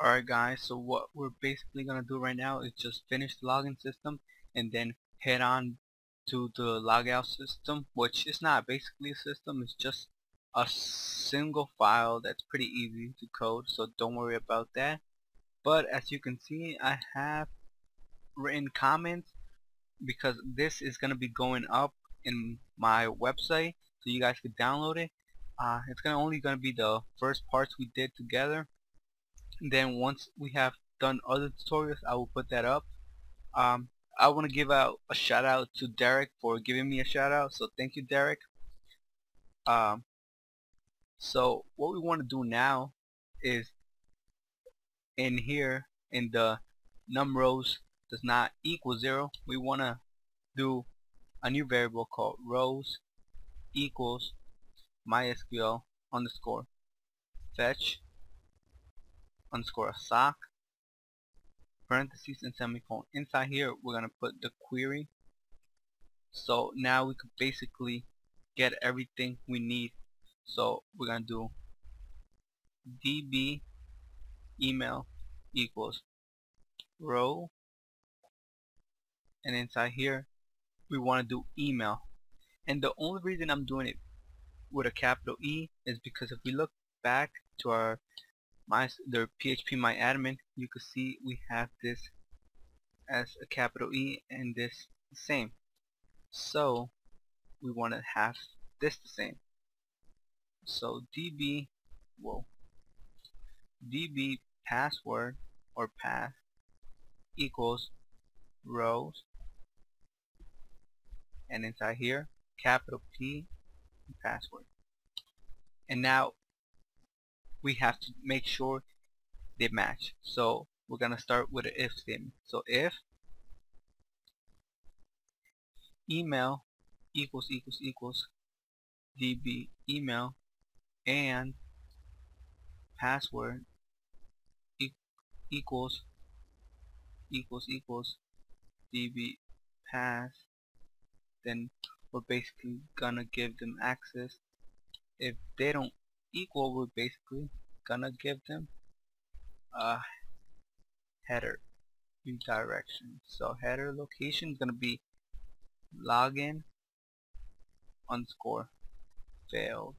Alright guys, so what we're basically gonna do right now is just finish the login system and then head on to the logout system, which is not basically a system, it's just a single file that's pretty easy to code, so don't worry about that. But as you can see, I have written comments because this is gonna be going up in my website so you guys can download it. It's only gonna be the first parts we did together. And then once we have done other tutorials, I will put that up. I want to give out a shout out to Derek for giving me a shout out, so thank you, Derek. So what we want to do now is in here, in the num rows does not equal 0, we want to do a new variable called rows equals mysql underscore fetch underscore sock parentheses and semicolon. Inside here we're gonna put the query, so now we could basically get everything we need. So we're gonna do db email equals row, and inside here we want to do email. And the only reason I'm doing it with a capital E is because if we look back to our their PHP my admin, you can see we have this as a capital E and this the same, so we want to have this the same. So db password or path equals rows, and inside here capital P password. And now we have to make sure they match, so we're gonna start with an if statement. So if email equals equals equals db email and password equals equals equals db pass, then we're basically gonna give them access. If they don't equal, we're basically gonna give them a header redirection. So header location is gonna be login underscore failed.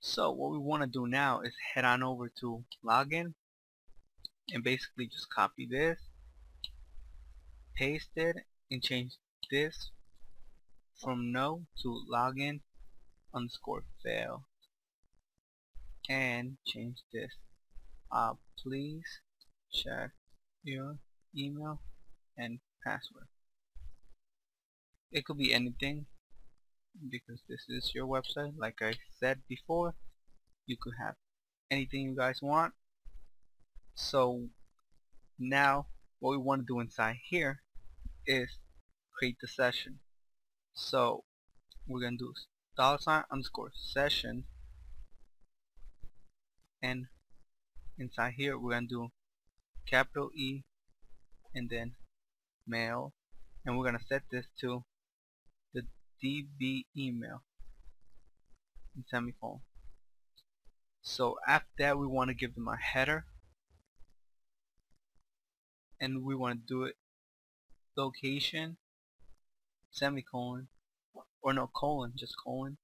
So what we want to do now is head on over to login and basically just copy this, paste it, and change this from no to login underscore failed, and change this. Please check your email and password. It could be anything because this is your website. Like I said before, you could have anything you guys want. So now what we want to do inside here is create the session. So we're gonna do $_session, and inside here we're gonna do capital E and then mail, and we're gonna set this to the db email and semicolon. So after that we want to give them a header, and we want to do it location semicolon, or no, colon, just colon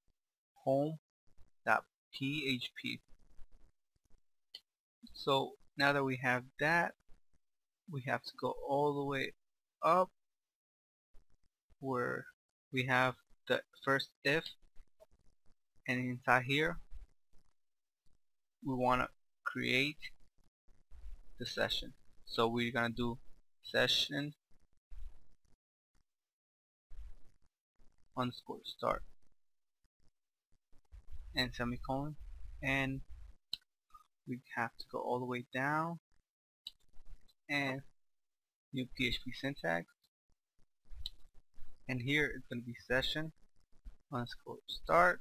home.php. so now that we have that, we have to go all the way up where we have the first if, and inside here we want to create the session. So we're gonna do session underscore start and semicolon, and we have to go all the way down and new PHP syntax, and here it's going to be session underscore start,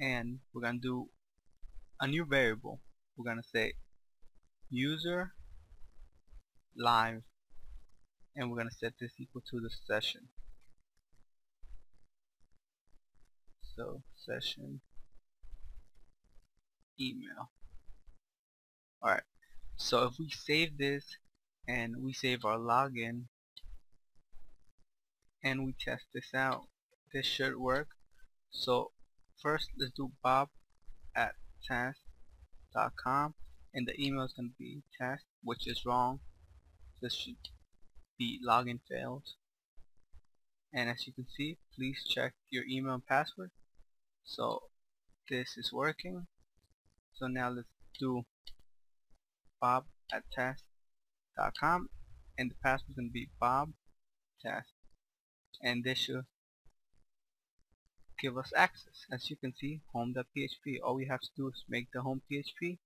and we're going to do a new variable. We're going to say user live, and we're going to set this equal to the session. So session email, Alright, so if we save this and we save our login and we test this out, this should work. So first let's do bob@test.com, and the email is going to be test, which is wrong. This should be login failed. And as you can see, please check your email and password. So this is working. So now let's do bob@test.com, and the password is going to be bob test, and this should give us access. As you can see, home.php. All we have to do is make the home.php